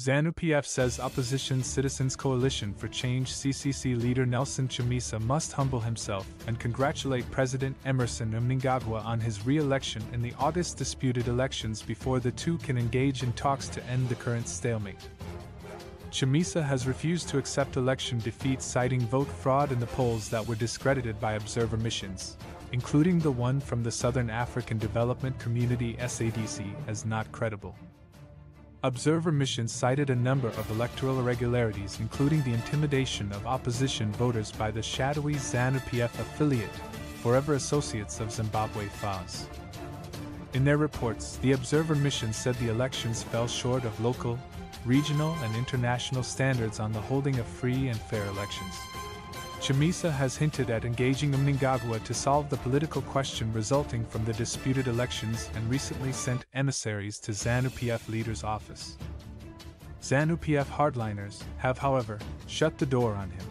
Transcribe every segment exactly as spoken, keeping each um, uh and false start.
ZANU-P F says opposition Citizens Coalition for Change C C C leader Nelson Chamisa must humble himself and congratulate President Emmerson Mnangagwa on his re-election in the August disputed elections before the two can engage in talks to end the current stalemate. Chamisa has refused to accept election defeat, citing vote fraud in the polls that were discredited by observer missions, including the one from the Southern African Development Community S A D C, as not credible. Observer missions cited a number of electoral irregularities, including the intimidation of opposition voters by the shadowy ZANU-P F affiliate, Forever Associates of Zimbabwe F A Z. In their reports, the observer mission said the elections fell short of local, regional and international standards on the holding of free and fair elections. Chamisa has hinted at engaging Mnangagwa to solve the political question resulting from the disputed elections and recently sent emissaries to ZANU-P F leader's office. ZANU-P F hardliners have, however, shut the door on him.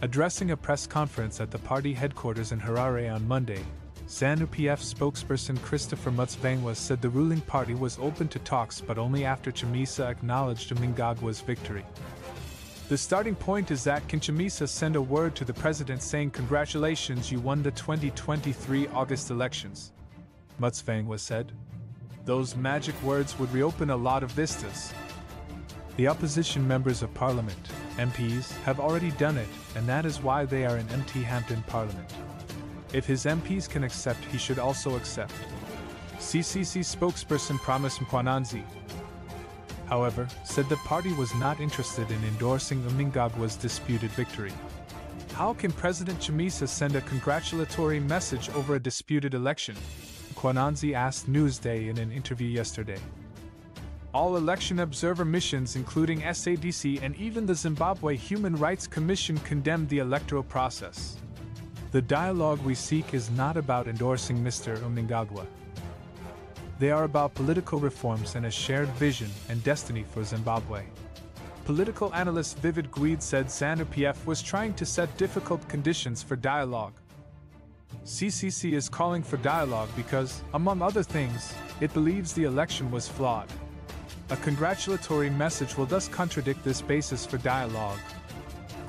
Addressing a press conference at the party headquarters in Harare on Monday, ZANU-P F spokesperson Christopher Mutsvangwa said the ruling party was open to talks but only after Chamisa acknowledged Mnangagwa's victory. The starting point is that can Chamisa send a word to the president saying congratulations, you won the twenty twenty-three August elections? Mutsvangwa said. Those magic words would reopen a lot of vistas. The opposition members of parliament, M Ps, have already done it, and that is why they are in M T Hampton Parliament. If his M Ps can accept, he should also accept. C C C spokesperson Promise Mkwananzi, however, said the party was not interested in endorsing Mnangagwa's disputed victory. How can President Chamisa send a congratulatory message over a disputed election? Mkwananzi asked Newsday in an interview yesterday. All election observer missions, including S A D C and even the Zimbabwe Human Rights Commission, condemned the electoral process. The dialogue we seek is not about endorsing Mister Mnangagwa. They are about political reforms and a shared vision and destiny for Zimbabwe. Political analyst Vivid Gwede said ZANU-P F was trying to set difficult conditions for dialogue. C C C is calling for dialogue because, among other things, it believes the election was flawed. A congratulatory message will thus contradict this basis for dialogue,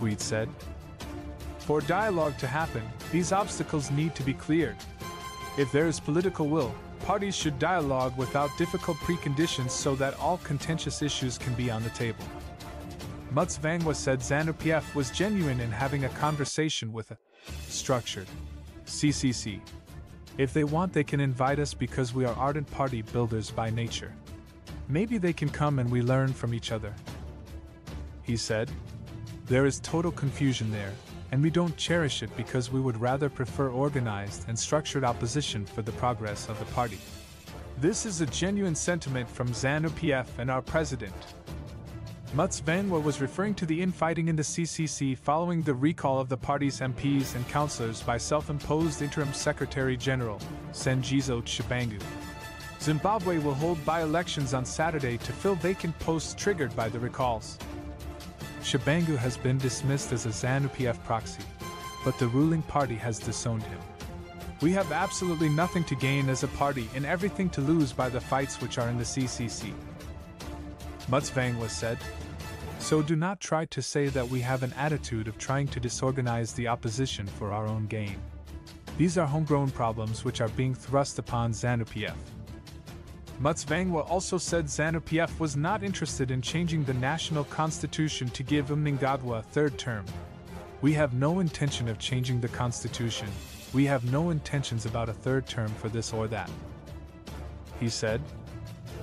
Gwede said. For dialogue to happen, these obstacles need to be cleared. If there is political will, parties should dialogue without difficult preconditions so that all contentious issues can be on the table. Mutsvangwa said ZANU-P F was genuine in having a conversation with a structured C C C. If they want, they can invite us because we are ardent party builders by nature. Maybe they can come and we learn from each other, he said. There is total confusion there, and we don't cherish it because we would rather prefer organized and structured opposition for the progress of the party. This is a genuine sentiment from ZANU-P F and our president. Mutsvangwa was referring to the infighting in the C C C following the recall of the party's M Ps and councillors by self-imposed interim secretary-general, Sengezo Tshabangu. Zimbabwe will hold by-elections on Saturday to fill vacant posts triggered by the recalls. Tshabangu has been dismissed as a ZANU-P F proxy, but the ruling party has disowned him. We have absolutely nothing to gain as a party and everything to lose by the fights which are in the C C C, Mutsvangwa said. So do not try to say that we have an attitude of trying to disorganize the opposition for our own gain. These are homegrown problems which are being thrust upon ZANU-P F. Mutsvangwa also said ZANU-P F was not interested in changing the national constitution to give Mnangagwa a third term. We have no intention of changing the constitution. We have no intentions about a third term for this or that, he said.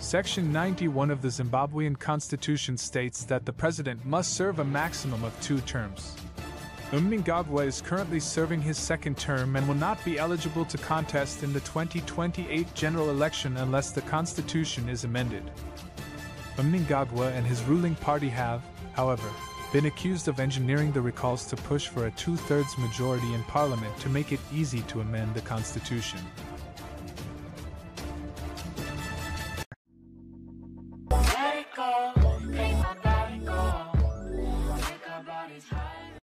Section ninety-one of the Zimbabwean constitution states that the president must serve a maximum of two terms. Mnangagwa is currently serving his second term and will not be eligible to contest in the twenty twenty-eight general election unless the constitution is amended. Mnangagwa and his ruling party have, however, been accused of engineering the recalls to push for a two-thirds majority in parliament to make it easy to amend the constitution.